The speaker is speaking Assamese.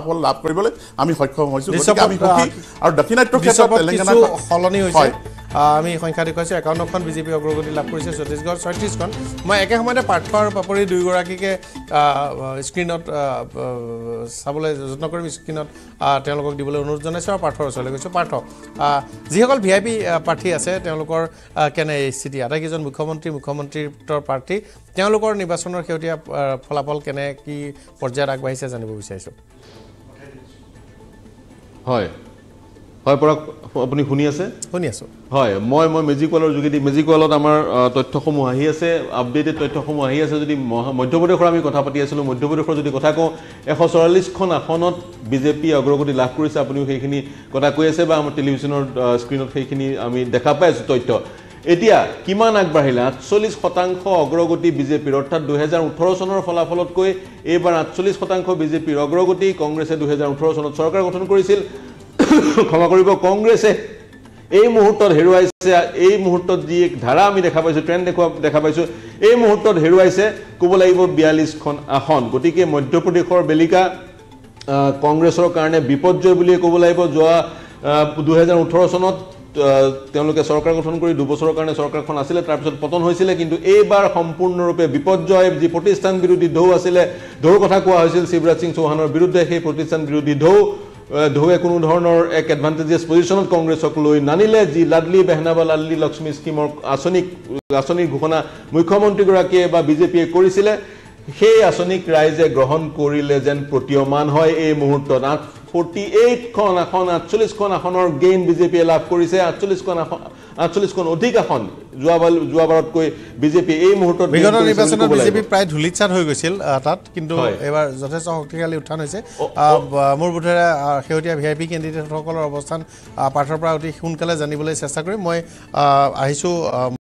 আপল লাভ কৰিবলৈ আমি সক্ষম হৈছো গতিকে আমি খুকি আৰু দক্ষিণাত্য ক্ষেত্ৰত তেলেঙ্গানা সলনি হৈছে আমি সংখ্যা দেখুৱাইছো 51 খন বিজেপি অগ্ৰগতি লাভ কৰিছে ছত্তীশগড় 36 খন মই একে সময়তে পাঠৰ পাপৰি দুই গৰাকীকে স্ক্ৰিনত সাবলে যত্ন কৰি স্ক্ৰিনত তেওঁলোকক দিবলৈ অনুৰোধ জনাইছো আৰু পাঠৰ চলে গৈছো পাঠ যিসকল ভিআইপি পাৰ্টি আছে তেওঁলোকৰ কেনে স্থিতি আটাইজন মুখ্যমন্ত্ৰীৰ পাৰ্টি তেওঁলোকৰ নিৰ্বাচনৰ ক্ষেত্ৰত ফলাফল কেনে কি পৰ্যায়ত আগবাঢ়িছে জানিব বিচাৰিছো হয় হয় পৰক আপুনি শুনি আছে হয় মই মেজিকলৰ যুগেদি মেজিকলত আমাৰ তথ্যসমূহ আহি আছে আপডেটেড তথ্যসমূহ আহি আছে যদি মধ্যপ্ৰদেশৰ আমি কথা পাতি আছিলোঁ মধ্যপ্ৰদেশৰ যদি কথা কওঁ 144 খন আসনত বিজেপি অগ্ৰগতি লাভ কৰিছে আপুনিও সেইখিনি কথা কৈ আছে বা আমাৰ টেলিভিছনৰ স্ক্ৰিনত সেইখিনি আমি দেখা পাইছো তথ্য এতিয়া কিমান আগবাঢ়িলা 48% অগ্ৰগতি বিজেপিৰ অৰ্থাৎ 2018 চনৰ ফলাফলত কৈ এবাৰ 48% বিজেপিৰ অগ্ৰগতি কংগ্ৰেছে 2018 চনত চৰকাৰ গঠন কৰিছিল ক্ষমা কৰিব কংগ্ৰেছে এই মুহূৰ্তত হেৰুৱাইছে এই মুহূৰ্তত যি এক ধাৰা আমি দেখা পাইছো ট্ৰেন্ড দেখা পাইছো এই মুহূৰ্তত হেৰুৱাইছে ক'ব লাগিব 42 খন আসন গতিকে মধ্যপ্ৰদেশৰ বেলিকা কংগ্ৰেছৰ কাৰণে বিপদজয় বুলি ক'ব লাগিব যোৱা 2018 চনত তেওঁলোকে সৰকাৰ গঠন কৰি 2 বছৰৰ কাৰণে সৰকাৰখন আছিল তাৰ পিছত পতন হৈছিল কিন্তু এইবাৰ সম্পূৰ্ণৰূপে বিপদজয় যি প্ৰতিষ্ঠান বিৰোধী ঢৌ আছিল ঢৌৰ কথা কোৱা হৈছিল শিৱৰাজ সিং চৌহানৰ বিৰুদ্ধে সেই প্ৰতিষ্ঠান বিৰোধী ঢৌৱে কোনো ধৰণৰ এক এডভান্টেজিয়াস পজিশনত কংগ্ৰেছক লৈ নানিলে যি লাডলি বেহনাবা লাডলি লক্ষ্মী স্কিমৰ আসনিৰ ঘোষণা মুখ্যমন্ত্ৰীগৰাকীয়ে বা বিজেপিয়ে কৰিছিল সেই আসনিক ৰাইজে গ্ৰহণ কৰিলে যেন প্ৰতিমান হয় এই মুহূৰ্তত 48 খন এখন 48 খন এখনৰ গেইন বিজেপি লাভ কৰিছে 48 খন অধিক এখন যোৱাবাৰত কৈ বিজেপি এই মুহূৰ্তত বিগত নিৰ্বাচনত বিজেপি প্ৰায় ধুলিছাত হৈ গৈছিল তাত কিন্তু এবাৰ যথেষ্ট শক্তিশালী উত্থান হৈছে মোৰ বুধেৰা হেউটিয়া ভিআইপি কেণ্ডিডেটসকলৰ অৱস্থান পাঠৰ পৰা অতি সোনকালে জানিবলৈ চেষ্টা কৰি মই আহিছো